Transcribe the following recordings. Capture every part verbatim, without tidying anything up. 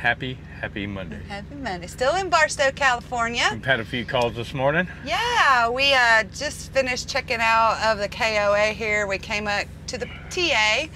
Happy, happy Monday. Happy Monday. Still in Barstow, California. We've had a few calls this morning. Yeah, we uh, just finished checking out of the K O A here. We came up to the T A,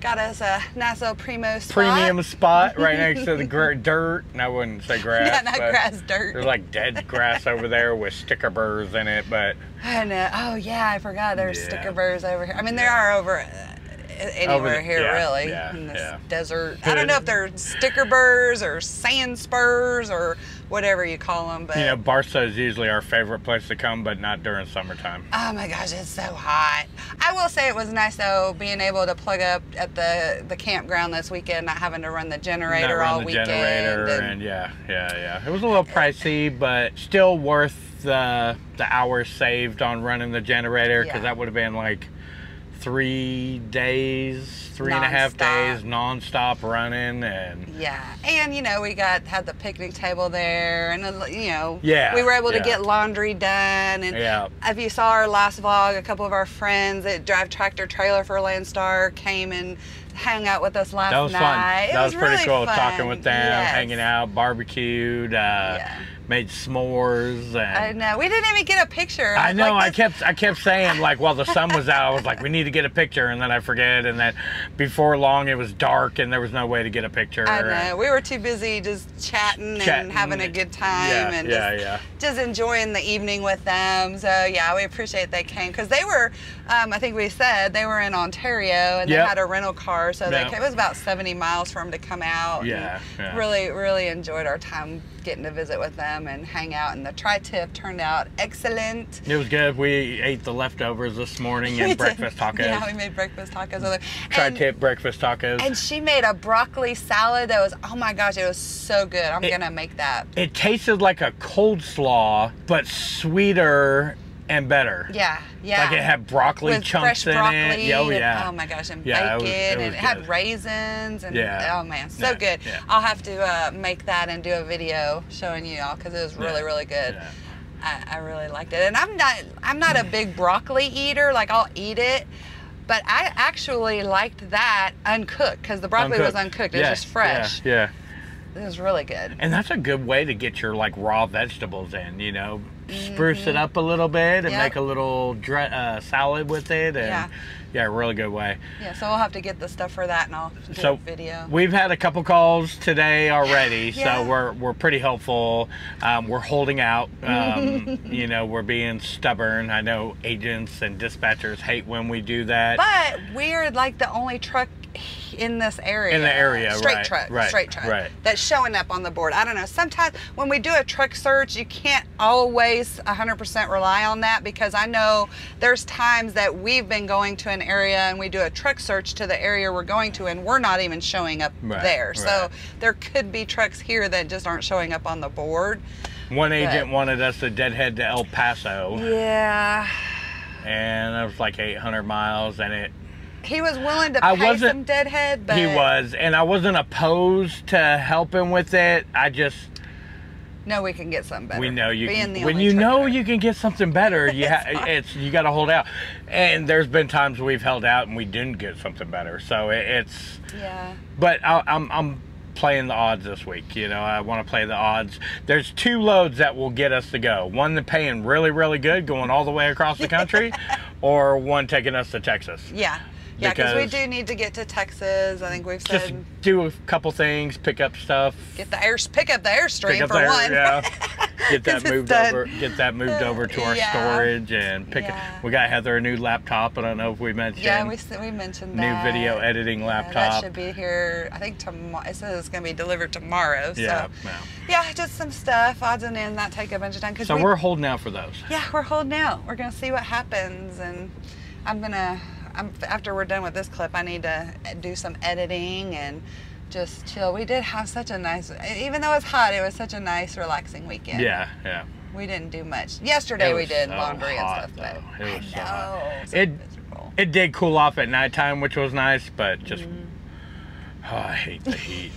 got us a nice little primo spot. Premium spot right next to the gr dirt. And I wouldn't say grass. Yeah, not grass, dirt. There's like dead grass over there with sticker burrs in it, but. I know. Oh, yeah, I forgot there's yeah. sticker burrs over here. I mean, there yeah. are over. Uh, anywhere the, here yeah, really yeah, in this yeah. desert. I don't know if they're sticker burrs or sand spurs or whatever you call them, but yeah, you know, Barstow is usually our favorite place to come, but not during summertime. Oh my gosh, it's so hot. I will say it was nice though being able to plug up at the the campground this weekend, not having to run the generator not run all the weekend. Generator and, and yeah, yeah, yeah. It was a little pricey, but still worth the the hours saved on running the generator because yeah. that would have been like three days, three non-stop. and a half days non-stop running. And yeah, and you know, we got had the picnic table there, and you know, yeah, we were able yeah. to get laundry done. And yeah. if you saw our last vlog, a couple of our friends that drive tractor trailer for Landstar came and hung out with us last that was night. Fun. It that was, was pretty really cool fun. Talking with them, yes. hanging out, barbecued. Uh, yeah. Made s'mores. And I know. We didn't even get a picture. I, I know. Like, I kept I kept saying, like, while the sun was out, I was like, we need to get a picture. And then I forget. And then before long, it was dark and there was no way to get a picture. I know. And we were too busy just chatting, chatting and having a good time. Yeah, and yeah, just, yeah. just enjoying the evening with them. So, yeah, we appreciate they came. Because they were, um, I think we said, they were in Ontario and yep. they had a rental car. So yep. they came. It was about seventy miles for them to come out. Yeah, yeah. Really, really enjoyed our time getting to visit with them and hang out, and the tri-tip turned out excellent. It was good. We ate the leftovers this morning and breakfast tacos. Yeah, we made breakfast tacos. Over there. Tri-tip breakfast tacos. And she made a broccoli salad that was, oh my gosh, it was so good. I'm it, gonna make that. It tasted like a cold slaw, but sweeter and better. Yeah, yeah. Like it had broccoli with chunks fresh in broccoli it. Oh, yeah. And, oh my gosh, and yeah, bacon, it was, it and it good. had raisins, and yeah. oh man, so yeah, good. Yeah. I'll have to uh, make that and do a video showing you all because it was really, yeah. really good. Yeah. I, I really liked it, and I'm not, I'm not a big broccoli eater. Like I'll eat it. But I actually liked that uncooked because the broccoli uncooked. was uncooked. It yeah. was just fresh. Yeah. yeah. It was really good. And that's a good way to get your like raw vegetables in, you know. Spruce mm-hmm. it up a little bit and yep. make a little dre uh, salad with it, and yeah. yeah, really good way. Yeah, so we'll have to get the stuff for that, and I'll do so a video. We've had a couple calls today already, yeah. so we're we're pretty helpful. Um, we're holding out. Um, you know, we're being stubborn. I know agents and dispatchers hate when we do that. But we're like the only truck in this area. In the area, straight right? Truck, right, straight truck, right? That's showing up on the board. I don't know. Sometimes when we do a truck search, you can't always one hundred percent rely on that because I know there's times that we've been going to an area and we do a truck search to the area we're going to, and we're not even showing up right, there. Right. So there could be trucks here that just aren't showing up on the board. One agent but, wanted us to deadhead to El Paso. Yeah. And that was like eight hundred miles, and it. He was willing to pay some deadhead, but... He was, and I wasn't opposed to helping with it. I just... No, we can get something better. We know you Being can, the When only you know better. you can get something better, you, ha it's, you gotta hold out. And there's been times we've held out and we didn't get something better, so it, it's... Yeah. But I, I'm, I'm playing the odds this week, you know. I want to play the odds. There's two loads that will get us to go. One that paying really, really good, going all the way across the country, or one taking us to Texas. Yeah. Yeah, because we do need to get to Texas. I think we've said just do a couple things, pick up stuff. Get the air, pick up the Airstream for the air, one. Yeah. Get that moved done. over. Get that moved over to our yeah. storage and pick. Yeah. It. We got Heather a new laptop. I don't know if we mentioned. Yeah, we we mentioned that. New video editing yeah, laptop. That should be here. I think tomorrow. It says it's going to be delivered tomorrow. So. Yeah. Yeah. Yeah, just some stuff. Odds and ends. That take a bunch of time. Cause so we, we're holding out for those. Yeah, we're holding out. We're going to see what happens, and I'm gonna. I'm, after we're done with this clip, I need to do some editing and just chill. We did have such a nice, even though it's hot, it was such a nice, relaxing weekend. Yeah, yeah. We didn't do much. Yesterday we did so laundry hot, and stuff, though. But it was I so know. Hot. So it, it did cool off at nighttime, which was nice, but just, mm. oh, I hate the heat.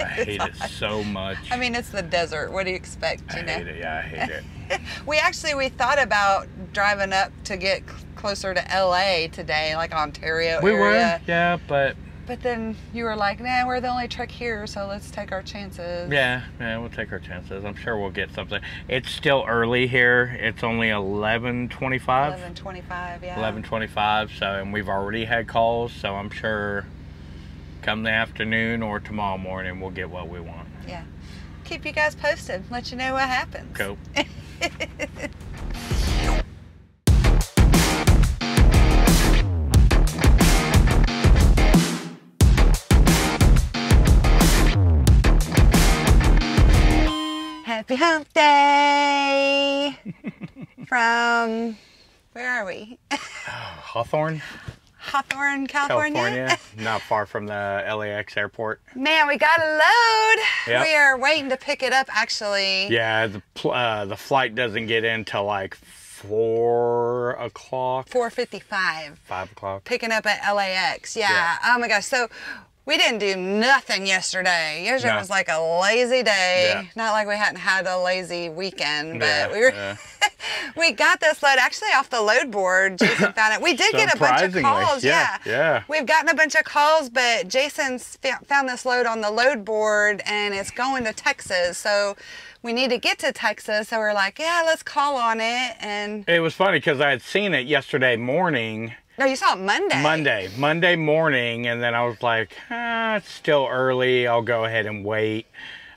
I hate hot. it so much. I mean, it's the desert. What do you expect, you I know? I hate it, yeah, I hate it. We actually, we thought about driving up to get closer to L A today, like Ontario we area. We were, yeah, but... But then you were like, nah, we're the only truck here, so let's take our chances. Yeah, yeah, we'll take our chances. I'm sure we'll get something. It's still early here. It's only eleven twenty-five. eleven twenty-five, yeah. eleven twenty-five, so, and we've already had calls, so I'm sure come the afternoon or tomorrow morning, we'll get what we want. Yeah. Keep you guys posted. Let you know what happens. Cool. Happy hump day from, where are we? Hawthorne. Hawthorne, California. California, not far from the L A X airport. Man, we got a load. Yep. We are waiting to pick it up, actually. Yeah, the, uh, the flight doesn't get in till like four o'clock. four fifty-five. Five o'clock. Picking up at L A X, yeah. yeah. Oh my gosh, so. We didn't do nothing yesterday. Yesterday no. was like a lazy day. Yeah. Not like we hadn't had a lazy weekend, but yeah, we were. Yeah. We got this load actually off the load board. Jason found it. We did get a bunch of calls. Yeah, yeah. Yeah. We've gotten a bunch of calls, but Jason's found this load on the load board, and it's going to Texas. So we need to get to Texas. So we're like, yeah, let's call on it. And it was funny because I had seen it yesterday morning. No, you saw it Monday. Monday. Monday morning, and then I was like, ah, it's still early. I'll go ahead and wait.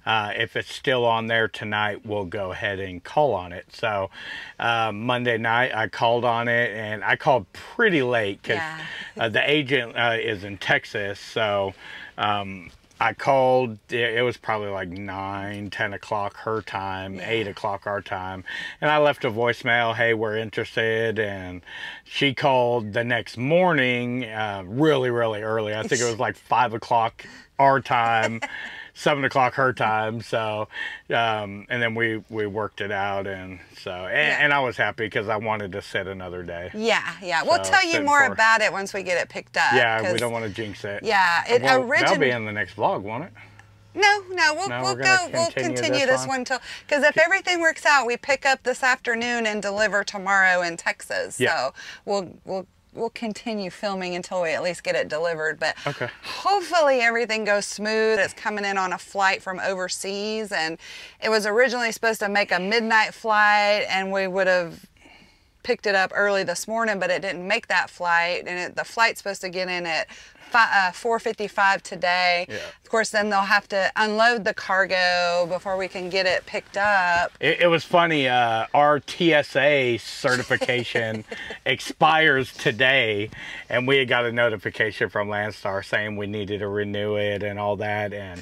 Uh, if it's still on there tonight, we'll go ahead and call on it. So uh, Monday night, I called on it, and I called pretty late because yeah. uh, the agent uh, is in Texas. So um, I called. It was probably like nine, ten o'clock her time, yeah. eight o'clock our time. And I left a voicemail, hey, we're interested. And she called the next morning uh, really, really early. I think it was like five o'clock our time, seven o'clock her time. So, um, and then we, we worked it out. And so, and, yeah. and I was happy because I wanted to set another day. Yeah, yeah. So we'll tell you more for, about it once we get it picked up. Yeah, we don't want to jinx it. Yeah, it well, originally. That'll be in the next vlog, won't it? No, no, we'll, no, we'll go, continue we'll continue this, this one till, because if everything works out, we pick up this afternoon and deliver tomorrow in Texas. Yeah. So we'll, we'll, we'll continue filming until we at least get it delivered. But okay. hopefully everything goes smooth. It's coming in on a flight from overseas, and it was originally supposed to make a midnight flight, and we would have picked it up early this morning, but it didn't make that flight. And it, the flight's supposed to get in at Uh, four fifty-five today. Yeah. Of course, then they'll have to unload the cargo before we can get it picked up. It, it was funny. Uh, our T S A certification expires today, and we had got a notification from Landstar saying we needed to renew it and all that. And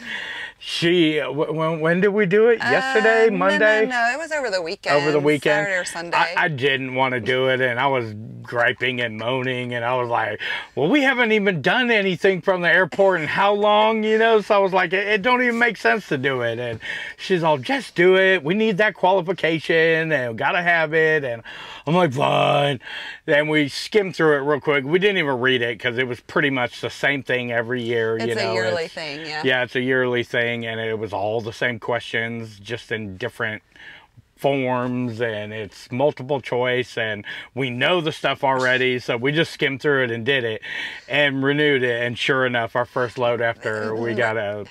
she, when, when did we do it? Uh, Yesterday, Monday? No, no, no, it was over the weekend. Over the weekend. Saturday or Sunday. I, I didn't want to do it, and I was griping and moaning, and I was like, well, we haven't even done it. Anything from the airport and how long, you know? So I was like, it, it don't even make sense to do it. And she's all, just do it. We need that qualification and gotta have it. And I'm like, fine. Then we skimmed through it real quick. We didn't even read it because it was pretty much the same thing every year. It's you know, a yearly it's, thing, yeah. Yeah, it's a yearly thing, and it was all the same questions, just in different forms, and it's multiple choice, and we know the stuff already, so we just skimmed through it and did it and renewed it. And sure enough, our first load after we got out.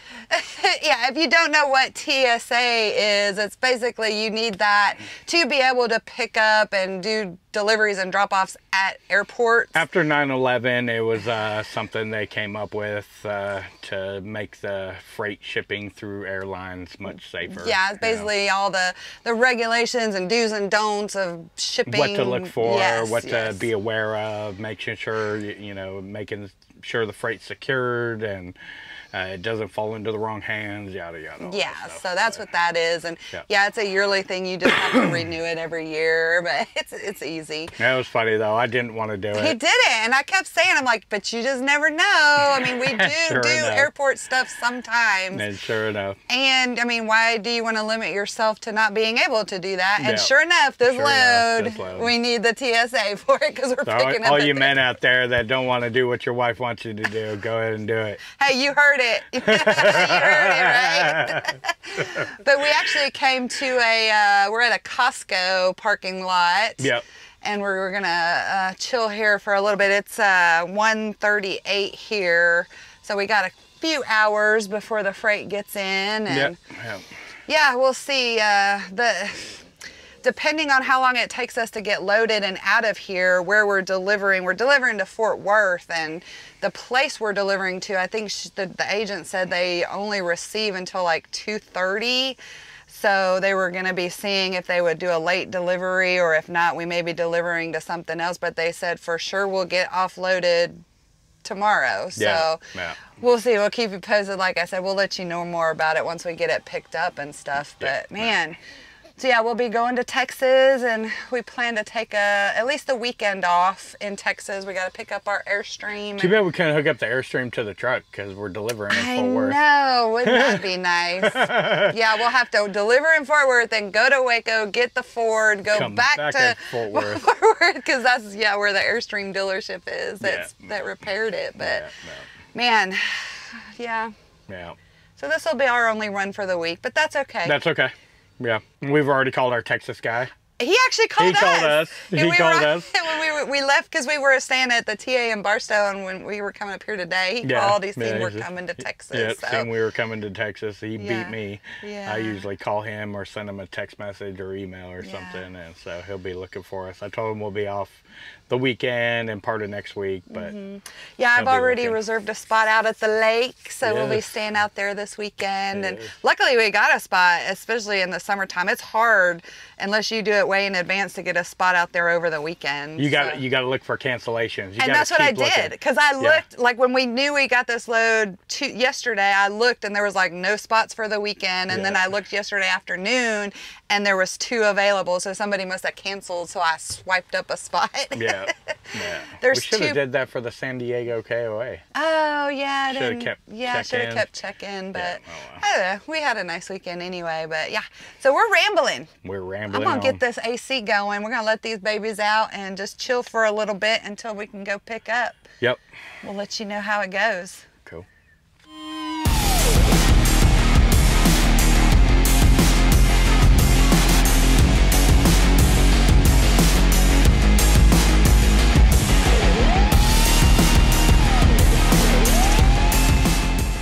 Yeah, if you don't know what T S A is, it's basically you need that to be able to pick up and do deliveries and drop-offs at airports. After nine eleven, it was uh, something they came up with uh, to make the freight shipping through airlines much safer. Yeah, it's basically you know? all the, the regulations and do's and don'ts of shipping. What to look for, yes, what yes. to be aware of, making sure, you know, making sure the freight's secured and uh, it doesn't fall into the wrong hands, yada, yada. Yeah, so that's but, what that is. And yeah. yeah, it's a yearly thing. You just have to renew it every year, but it's it's easy. That was funny, though. I didn't want to do it. He did it, and I kept saying, I'm like, but you just never know. I mean, we do sure do enough. airport stuff sometimes. And sure enough. And, I mean, why do you want to limit yourself to not being able to do that? And no. sure enough, this sure load, enough, this load, we need the T S A for it because we're so picking all, up all you men out there that don't want to do what your wife wants you to do, go ahead and do it. Hey, you heard it. You heard it, right? But we actually came to a, uh, we're at a Costco parking lot. Yep. And we're, we're going to uh, chill here for a little bit. It's uh, one thirty-eight here. So we got a few hours before the freight gets in. And yep. Yep. Yeah, we'll see. Uh, the... Depending on how long it takes us to get loaded and out of here, where we're delivering, we're delivering to Fort Worth, and the place we're delivering to, I think she, the, the agent said they only receive until like two thirty. So they were going to be seeing if they would do a late delivery, or if not, we may be delivering to something else. But they said for sure we'll get offloaded tomorrow. So yeah, yeah. we'll see. We'll keep you posted. Like I said, we'll let you know more about it once we get it picked up and stuff. But yeah, man. So yeah, we'll be going to Texas, and we plan to take a at least a weekend off in Texas. We got to pick up our Airstream. Too bad we can't hook up the Airstream to the truck because we're delivering in Fort Worth. I know, wouldn't that be nice? Yeah, we'll have to deliver in Fort Worth, then go to Waco, get the Ford, go Come back, back to Fort Worth because that's yeah where the Airstream dealership is. That's yeah. that repaired it, but yeah, no. man, yeah. Yeah. So this will be our only run for the week, but that's okay. That's okay. Yeah, we've already called our Texas guy. He actually called us. He called us. He we called were, us. When we, were, we left because we were staying at the T A in Barstow, and when we were coming up here today, he yeah, called. He seen yeah, we're coming to Texas. Yeah, so. seen we were coming to Texas. He yeah. beat me. Yeah. I usually call him or send him a text message or email or yeah. something, and so he'll be looking for us. I told him we'll be off the weekend and part of next week, but mm-hmm. yeah, I've already looking. reserved a spot out at the lake, so yes. we'll be staying out there this weekend. Yes. And luckily, we got a spot, especially in the summertime. It's hard unless you do it way in advance to get a spot out there over the weekend. You got so. you got to look for cancellations, you and that's what I did because I looked yeah. like when we knew we got this load to, yesterday. I looked and there was like no spots for the weekend, and yeah. then I looked yesterday afternoon and there was two available, so somebody must have canceled. So I swiped up a spot. Yeah. Yeah. Yeah. There's we should have did that for the San Diego K O A. Oh, yeah. Should have kept Yeah, should have kept checking, but yeah. oh, wow. I don't know. We had a nice weekend anyway, but yeah. So we're rambling. We're rambling. I'm going to get this A C going. We're going to let these babies out and just chill for a little bit until we can go pick up. Yep. We'll let you know how it goes. Cool.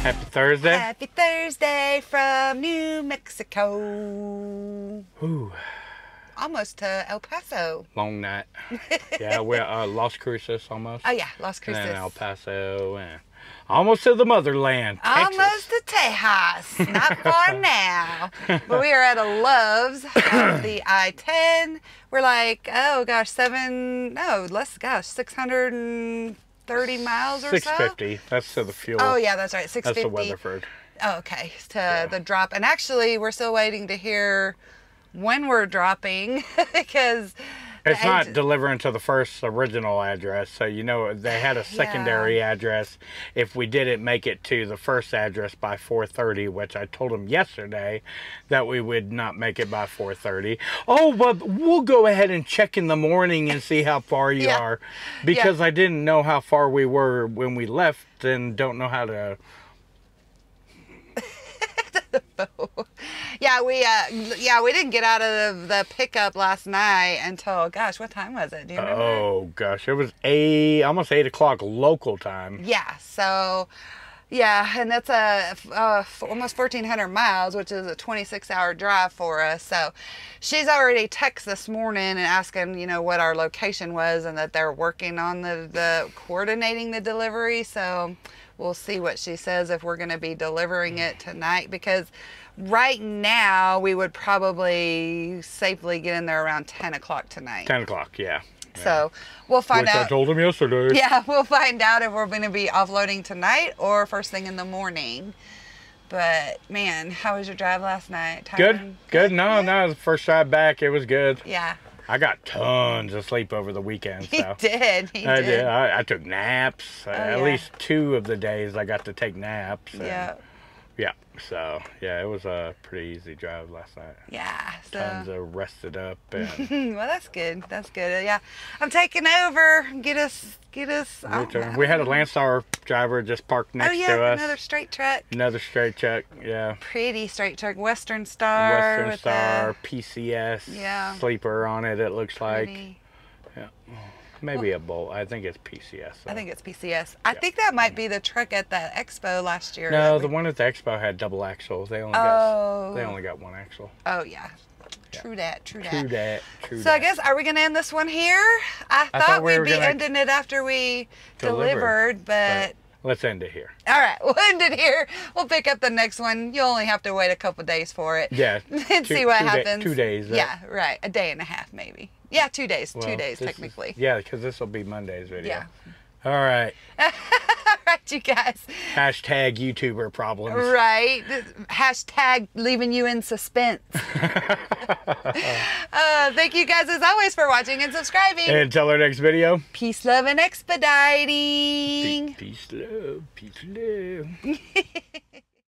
Happy Thursday. Happy Thursday from New Mexico. Ooh. Almost to El Paso. Long night. Yeah, we're uh, Las Cruces almost. Oh, yeah, Las Cruces. And El Paso. And almost to the motherland, Texas. Almost to Texas. Not far now. But we are at a Loves, the I ten. We're like, oh, gosh, seven, no, less, gosh, six hundred thirty miles or so? six fifty. That's to the fuel. Oh, yeah, that's right. six fifty. That's to Weatherford. Oh, okay. To yeah. the drop. And actually, we're still waiting to hear when we're dropping because it's not delivering to the first original address. So, you know, they had a secondary yeah. address. If we didn't make it to the first address by four thirty, which I told them yesterday that we would not make it by four thirty. Oh, but we'll go ahead and check in the morning and see how far you yeah. are. Because yeah. I didn't know how far we were when we left and don't know how to... yeah, we uh, yeah we didn't get out of the pickup last night until gosh, what time was it? Do you remember? Oh gosh, it was eight, almost eight o'clock local time. Yeah, so yeah, and that's a uh, almost fourteen hundred miles, which is a twenty-six hour drive for us. So she's already texted this morning and asking, you know, what our location was and that they're working on the the coordinating the delivery. So we'll see what she says if we're going to be delivering it tonight, because right now we would probably safely get in there around ten o'clock tonight. ten o'clock, yeah. Yeah. So we'll find Which out. I told him yesterday. Yeah, we'll find out if we're going to be offloading tonight or first thing in the morning. But man, how was your drive last night? Good. good, good. No, no, the first drive back, it was good. Yeah. I got tons of sleep over the weekend. So. He did. He I did. did. I, I took naps. Oh, At yeah. least two of the days I got to take naps. Yeah. Yeah. So yeah, it was a pretty easy drive last night. Yeah. So. Tons of rested up. And well, that's good. That's good. Yeah. I'm taking over. Get us. Get us. We had a Landstar driver just parked next oh, yeah, to us. Another straight truck. Another straight truck. Yeah. Pretty straight truck. Western Star. Western Star. A, P C S. Yeah. Sleeper on it. It looks pretty. like. Yeah. Maybe well, a bolt. I think it's P C S. So. I think it's P C S. I yeah. think that might be the truck at the expo last year. No, the one at the expo had double axles. They only oh. got they only got one axle. Oh yeah, true yeah. that. True that. True that. True so that. I guess are we gonna end this one here? I, I thought, thought we we'd be ending it after we delivered, delivered but. but let's end it here. All right, we'll end it here. We'll pick up the next one. You'll only have to wait a couple of days for it. Yeah. And two, see what two happens. Day, two days. Uh, yeah, right. A day and a half, maybe. Yeah, two days. Well, two days, technically. Is, yeah, because this will be Monday's video. Yeah. All right. All right, you guys. Hashtag YouTuber problems. Right. Hashtag leaving you in suspense. uh, thank you guys, as always, for watching and subscribing. And until our next video. Peace, love, and expediting. Peace, love. Peace, love.